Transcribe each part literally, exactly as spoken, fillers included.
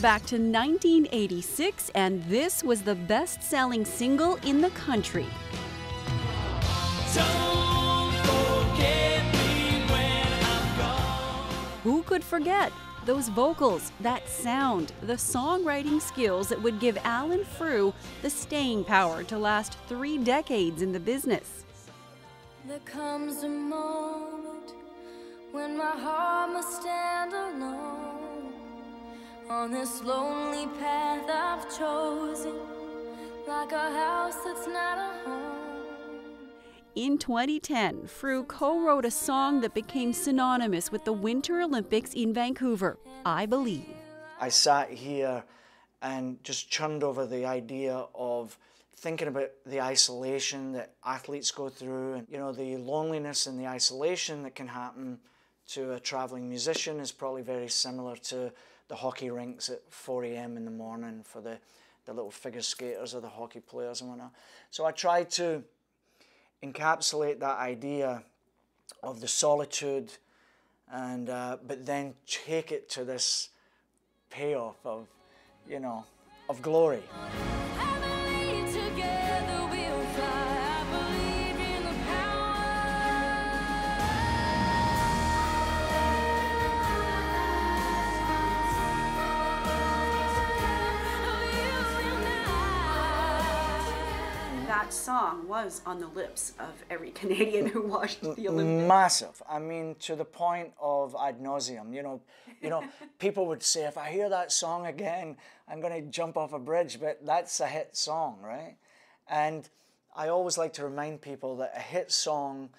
back to nineteen eighty-six, and this was the best-selling single in the country. Don't forget me when I'm gone. Who could forget? Those vocals, that sound, the songwriting skills that would give Alan Frew the staying power to last three decades in the business. There comes a moment when my heart must stand alone on this lonely path I've chosen, like a house that's not a home. In twenty ten, Frew co-wrote a song that became synonymous with the Winter Olympics in Vancouver, I Believe. I sat here and just churned over the idea of thinking about the isolation that athletes go through, and you know, the loneliness and the isolation that can happen to a traveling musician is probably very similar to the hockey rinks at four A M in the morning for the, the little figure skaters or the hockey players and whatnot. So I tried to encapsulate that idea of the solitude, and uh, but then take it to this payoff of, you know, of glory. Together we'll fly. I believe in the power. That song was on the lips of every Canadian who watched the Olympics. Massive. I mean, to the point of ad nauseum. You know, you know, people would say, if I hear that song again, I'm going to jump off a bridge. But that's a hit song, right? And I always like to remind people that a hit song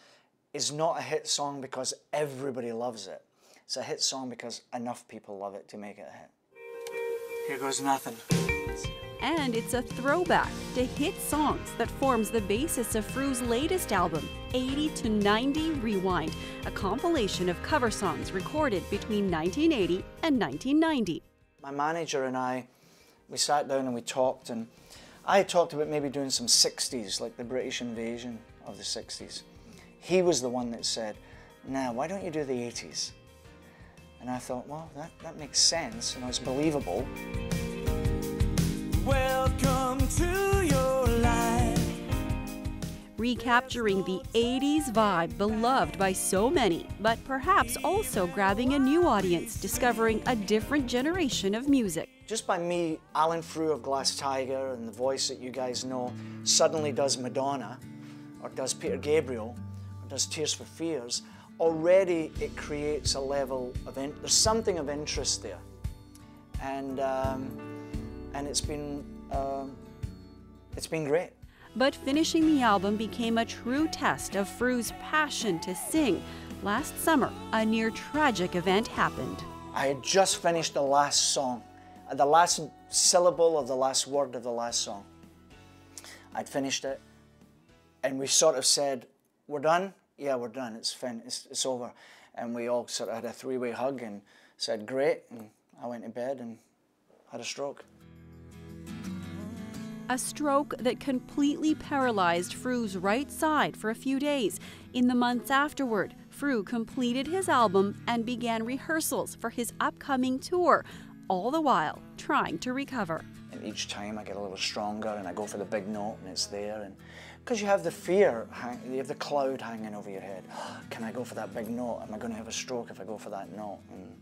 is not a hit song because everybody loves it. It's a hit song because enough people love it to make it a hit. Here goes nothing. And it's a throwback to hit songs that forms the basis of Frew's latest album, eighty to ninety Rewind, a compilation of cover songs recorded between nineteen eighty and nineteen ninety. My manager and I, we sat down and we talked, and I had talked about maybe doing some sixties, like the British invasion of the sixties. He was the one that said, now, why don't you do the eighties? And I thought, well, that, that makes sense, and it's believable. Welcome to your life. Recapturing the eighties vibe beloved by so many, but perhaps also grabbing a new audience, discovering a different generation of music. Just by me, Alan Frew of Glass Tiger, and the voice that you guys know, suddenly does Madonna, or does Peter Gabriel, or does Tears for Fears, already it creates a level of, in there's something of interest there. And, um, and it's been, uh, it's been great. But finishing the album became a true test of Frew's passion to sing. Last summer, a near tragic event happened. I had just finished the last song. The last syllable of the last word of the last song. I'd finished it, and we sort of said, we're done? Yeah, we're done, it's fin it's, it's over. And we all sort of had a three-way hug and said, great, and I went to bed and had a stroke. A stroke that completely paralyzed Frew's right side for a few days. In the months afterward, Frew completed his album and began rehearsals for his upcoming tour, all the while trying to recover. And each time I get a little stronger and I go for the big note and it's there, and because you have the fear, you have the cloud hanging over your head. Can I go for that big note? Am I going to have a stroke if I go for that note? And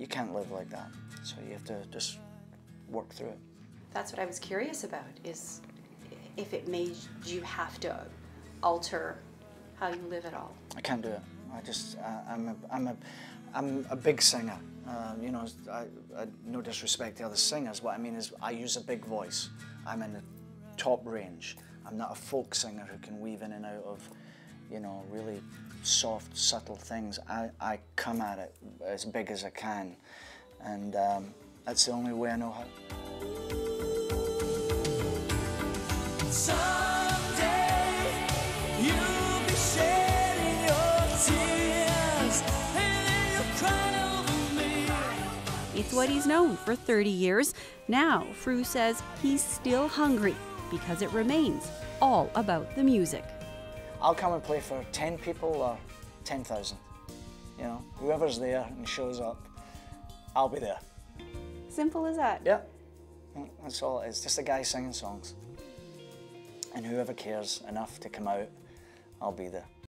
you can't live like that, so you have to just work through it. That's what I was curious about, is if it made you have to alter how you live at all. I can't do it. I just, I, I'm a, I'm a, I'm a big singer. Um, you know, I, I, no disrespect to other singers, what I mean is I use a big voice. I'm in the top range. I'm not a folk singer who can weave in and out of, you know, really soft, subtle things. I, I come at it as big as I can, and um, that's the only way I know how. Someday you'll be shedding your tears, and then you'll cry. It's what he's known for thirty years. Now, Frew says he's still hungry because it remains all about the music. I'll come and play for ten people or ten thousand. You know, whoever's there and shows up, I'll be there. Simple as that. Yeah, that's all it is. Just a guy singing songs. And whoever cares enough to come out, I'll be there.